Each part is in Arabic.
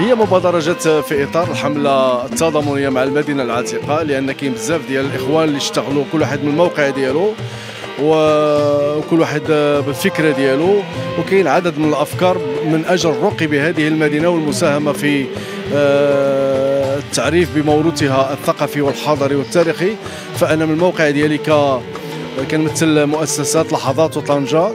هي مبادرة جات في إطار الحملة التضامنية مع المدينة العتيقة، لأن كاين بزاف ديال الإخوان اللي اشتغلوا كل واحد من الموقع ديالو وكل واحد بالفكرة ديالو، وكاين عدد من الأفكار من أجل الرقي بهذه المدينة والمساهمة في التعريف بموروثها الثقافي والحضاري والتاريخي. فأنا من الموقع ديالي كنمثل مؤسسات لحظات وطنجة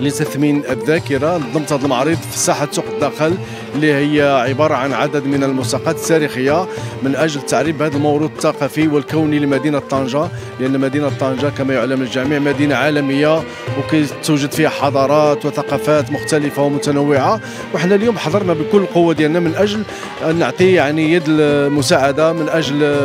لتثمين الذاكرة، نظمت هذا المعرض في ساحة سوق الداخل اللي هي عبارة عن عدد من الملصقات التاريخية من أجل تعريب هذا الموروث الثقافي والكوني لمدينة طنجة، لأن مدينة طنجة كما يعلم الجميع مدينة عالمية وكتوجد فيها حضارات وثقافات مختلفة ومتنوعة، وحنا اليوم حضرنا بكل القوة ديالنا من أجل أن نعطي يد المساعدة من أجل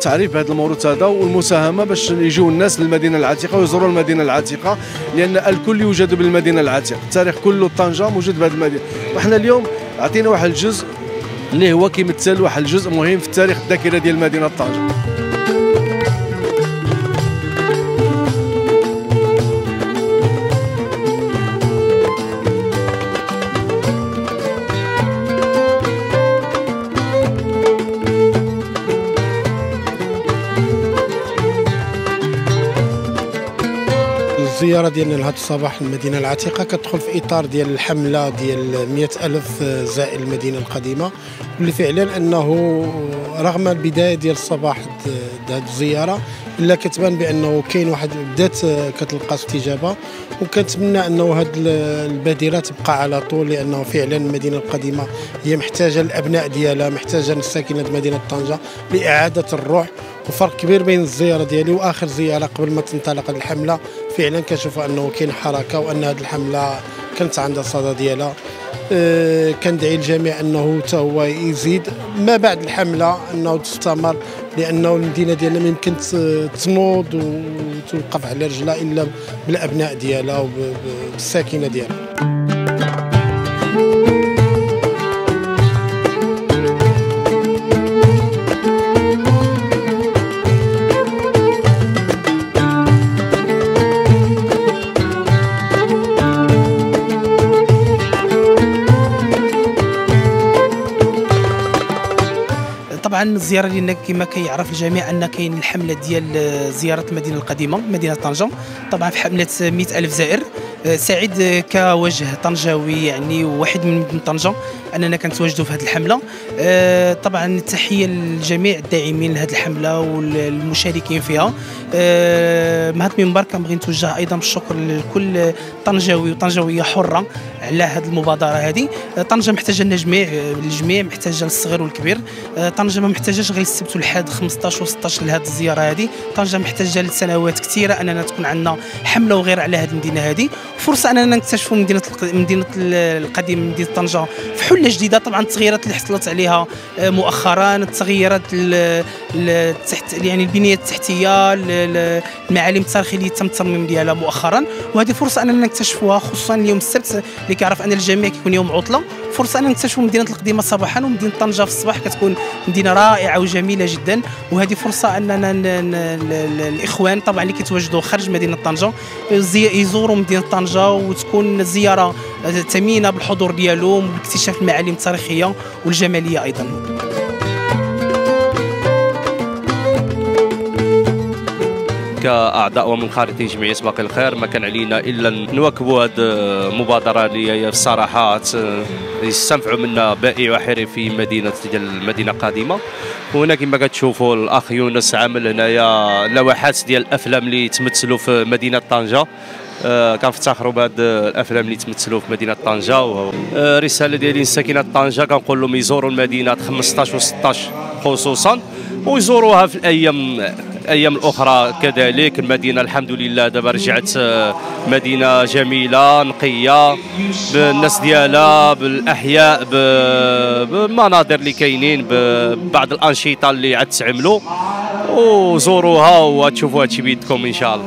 تعريف بهذا الموروث هذا والمساهمة باش يجيو الناس للمدينة العتيقة ويزوروا المدينة العتيقة، لأن الكل يوجد بالمدينة العتيقة، التاريخ كله طنجة موجود بهذه المدينة، وحنا اليوم عطينا واحد الجزء اللي هو كيمثل واحد الجزء مهم في التاريخ الذاكرة ديال مدينة طنجة. الزيارة ديالنا لهذا الصباح للمدينة العتيقة كتدخل في إطار ديال الحملة ديال 100,000 زائر المدينة القديمة، واللي فعلا أنه رغم البداية ديال الصباح هذه الزيارة إلا كتبان بأنه كاين واحد بدات كتلقى استجابة، وكنتمنى أنه هذه البادرة تبقى على طول، لأنه فعلا المدينة القديمة هي محتاجة الأبناء ديالها، محتاجة الساكنة مدينة طنجة لإعادة الروح. وفرق كبير بين الزيارة ديالي وآخر زيارة قبل ما تنطلق الحملة، فعلا كنشوف أنه كاين حركة وأن هذه الحملة كانت عندها الصدى ديالها. كندعي الجميع أنه حتى هو يزيد ما بعد الحملة أنه تستمر، لأنه المدينة ديالنا ما يمكن تنوض وتوقف على رجلها إلا بالأبناء ديالها وبالساكنة ديالها. طبعا الزياره ديالنا كما كيعرف الجميع ان كاين الحمله ديال زياره المدينه القديمه مدينه طنجه، طبعا في حمله 100,000 زائر. سعيد كوجه طنجاوي يعني واحد من مدن طنجه اننا كنتواجدوا في هذه الحمله. طبعا تحيه لجميع الداعمين لهذه الحمله والمشاركين فيها. من هذا المنبر كنبغي نتوجه ايضا بالشكر لكل طنجاوي وطنجاويه حره على هذه المبادره هذه. طنجه محتاجه لنا جميع، الجميع محتاجه للصغير والكبير. طنجه ما محتاجاش غير السبت والحد 15 و16 لهذه الزياره هذه، طنجه محتاجه لسنوات كثيره اننا تكون عندنا حمله وغير على هذه المدينه هذه، فرصه اننا نكتشفوا مدينه القديم مدينه طنجه في حله جديده. طبعا التغييرات اللي حصلت عليها مؤخرا، التغييرات يعني البنيه التحتيه، المعالم التاريخيه اللي تم الترميم ديالها مؤخرا، وهذه فرصه اننا نكتشفوها خصوصا اليوم السبت اللي كيعرف ان الجميع كيكون يوم عطله، فرصه اننا نكتشفوا مدينه القديمه صباحا ومدينه طنجه في الصباح كتكون مدينه رائعه وجميله جدا. وهذه فرصه اننا الاخوان طبعا اللي كيتواجدوا خارج مدينه طنجه يزوروا مدينه طنجه وتكون زياره ثمينه بالحضور ديالهم وباكتشاف المعالم التاريخيه والجماليه ايضا. كأعضاء ومنخرطين جمعية باقي الخير ما كان علينا إلا نواكبوا هذه المبادرة اللي بصراحة يستنفعوا منها بائع وحرفي مدينة المدينة القديمة. وهنا كما كتشوفوا الأخ يونس عامل هنايا لوحات ديال الأفلام اللي تمثلوا في مدينة طنجة، كنفتخروا بهاد الافلام اللي تمثلوا في مدينه طنجه. الرساله ديالي لساكنه طنجه كنقول لهم يزوروا المدينه 15 و16 خصوصا، ويزوروها في الايام الاخرى كذلك. المدينه الحمد لله دابا رجعت مدينه جميله نقيه بالناس ديالها، بالاحياء، بالمناظر اللي كاينين، ببعض الانشطه اللي عاد تعملوا. وزوروها وتشوفوها هادشي بيدكم إن شاء الله.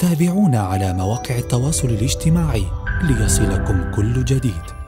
تابعونا على مواقع التواصل الاجتماعي ليصلكم كل جديد.